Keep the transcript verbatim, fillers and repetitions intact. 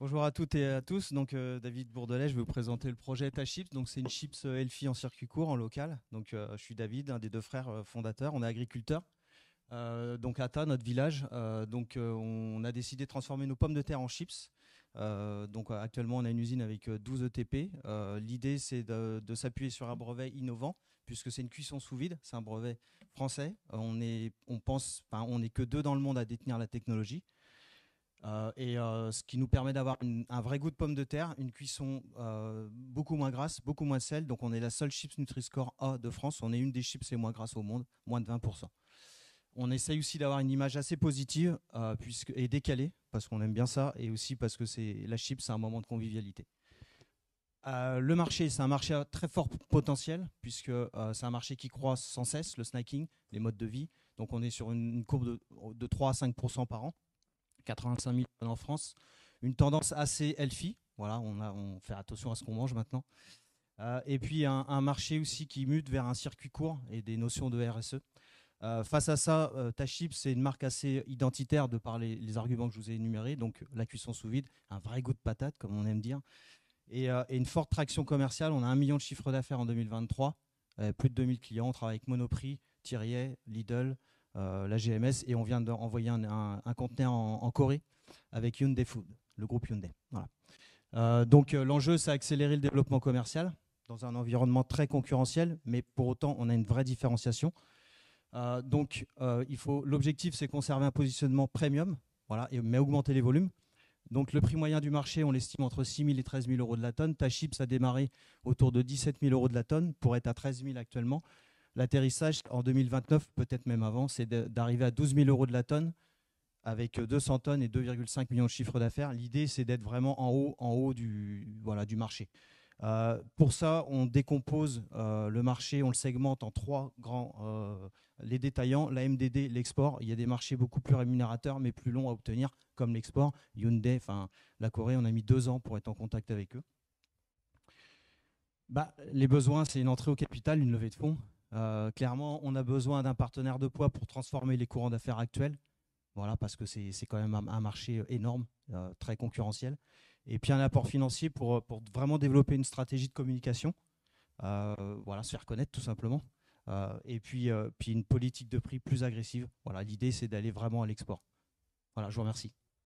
Bonjour à toutes et à tous. Donc euh, David Bourdelais, je vais vous présenter le projet Tachips. Donc c'est une chips Elfie en circuit court, en local. Donc euh, je suis David, un des deux frères euh, fondateurs. On est agriculteurs. Euh, donc à Thaas, notre village. Euh, donc euh, on a décidé de transformer nos pommes de terre en chips. Euh, donc euh, actuellement on a une usine avec euh, douze E T P. Euh, L'idée c'est de, de s'appuyer sur un brevet innovant puisque c'est une cuisson sous vide, c'est un brevet français. Euh, on est, on pense, enfin, on n'est que deux dans le monde à détenir la technologie euh, et euh, ce qui nous permet d'avoir un vrai goût de pomme de terre, une cuisson euh, beaucoup moins grasse, beaucoup moins sel. Donc on est la seule chips Nutri-Score A de France, on est une des chips les moins grasses au monde, moins de vingt pour cent. On essaye aussi d'avoir une image assez positive euh, puisque, et décalée, parce qu'on aime bien ça, et aussi parce que la chips, c'est un moment de convivialité. Euh, le marché, c'est un marché à très fort potentiel, puisque euh, c'est un marché qui croît sans cesse, le snacking, les modes de vie. Donc on est sur une courbe de, de trois à cinq pour cent par an, quatre-vingt-cinq mille en France. Une tendance assez healthy, voilà, on, a, on fait attention à ce qu'on mange maintenant. Euh, et puis un, un marché aussi qui mute vers un circuit court et des notions de R S E. Euh, face à ça, euh, Tachips, c'est une marque assez identitaire de par les, les arguments que je vous ai énumérés, donc la cuisson sous vide, un vrai goût de patate, comme on aime dire, et, euh, et une forte traction commerciale. On a un million de chiffre d'affaires en deux mille vingt-trois, euh, plus de deux mille clients, on travaille avec Monoprix, Thierry, Lidl, euh, la G M S, et on vient d'envoyer un, un, un conteneur en, en Corée avec Hyundai Food, le groupe Hyundai. Voilà. Euh, donc euh, l'enjeu, c'est accélérer le développement commercial dans un environnement très concurrentiel, mais pour autant, on a une vraie différenciation. Euh, donc euh, il faut, l'objectif c'est conserver un positionnement premium, voilà, et, mais augmenter les volumes. Donc le prix moyen du marché, on l'estime entre six mille et treize mille euros de la tonne. Tachips a démarré autour de dix-sept mille euros de la tonne pour être à treize mille actuellement. L'atterrissage en deux mille vingt-neuf, peut-être même avant, c'est d'arriver à douze mille euros de la tonne avec deux cents tonnes et deux virgule cinq millions de chiffre d'affaires. L'idée c'est d'être vraiment en haut, en haut du, voilà, du marché. Euh, pour ça, on décompose euh, le marché, on le segmente en trois grands, euh, les détaillants, la M D D, l'export. Il y a des marchés beaucoup plus rémunérateurs, mais plus longs à obtenir, comme l'export. Hyundai, enfin la Corée, on a mis deux ans pour être en contact avec eux. Bah, les besoins, c'est une entrée au capital, une levée de fonds. Euh, clairement, on a besoin d'un partenaire de poids pour transformer les courants d'affaires actuels. Voilà, parce que c'est quand même un marché énorme, euh, très concurrentiel. Et puis un apport financier pour, pour vraiment développer une stratégie de communication, euh, voilà, se faire connaître tout simplement, euh, et puis, euh, puis une politique de prix plus agressive. Voilà, l'idée, c'est d'aller vraiment à l'export. Voilà, je vous remercie.